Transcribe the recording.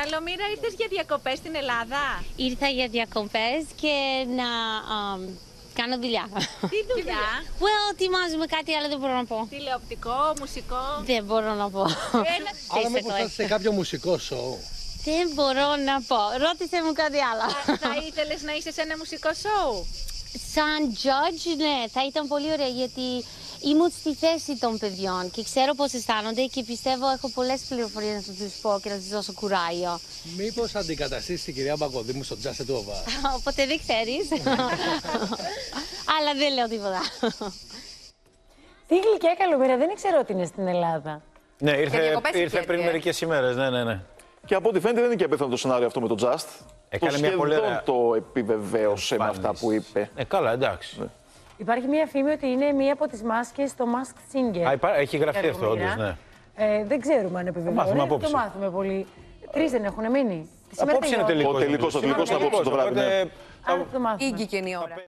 Καλομοίρα, ήρθες για διακοπές στην Ελλάδα? Ήρθα για διακοπές και να κάνω δουλειά. Τι δουλειά? Well, ετοιμάζουμε κάτι, αλλά δεν μπορώ να πω. Τηλεοπτικό, μουσικό? Δεν μπορώ να πω. Άρα με προτάσεις σε κάποιο μουσικό σοου? Δεν μπορώ να πω. Ρώτησε μου κάτι άλλο. Θα ήθελες να είσαι σε ένα μουσικό σοου? Σαν judge, ναι. Θα ήταν πολύ ωραία, γιατί ήμουν στη θέση των παιδιών και ξέρω πώς αισθάνονται και πιστεύω έχω πολλές πληροφορίες να τους πω και να τους δώσω κουράγιο. Μήπως αντικαταστήσεις την κυρία Μπαγκοδί μου στον Τζασεντόβα? Οπότε δεν ξέρεις. Αλλά δεν λέω τίποτα. Τι γλυκιά Καλομοίρα, δεν ήξερα ότι είναι στην Ελλάδα. Ναι, ήρθε πριν μερικές ημέρες. Ναι. Και από ό,τι φαίνεται δεν είναι και απίθανο το σενάριο αυτό με τον Τζαστ. Έκανε μια πολύ ωραία. Το επιβεβαίωσε με αυτά που είπε. Καλά, εντάξει. Ναι. Υπάρχει μια φήμη ότι είναι μία από τις μάσκες στο Musk Singer. Έχει γραφτεί αυτό, όντως, ναι. Δεν ξέρουμε αν επιβεβαιώνει. Το μάθουμε πολύ. 3 δεν έχουν μείνει. Απόψε είναι τελικός. Ο τελικός απόψε το βράδυ. Άρα το μάθουμε. Ήγηκε η ώρα.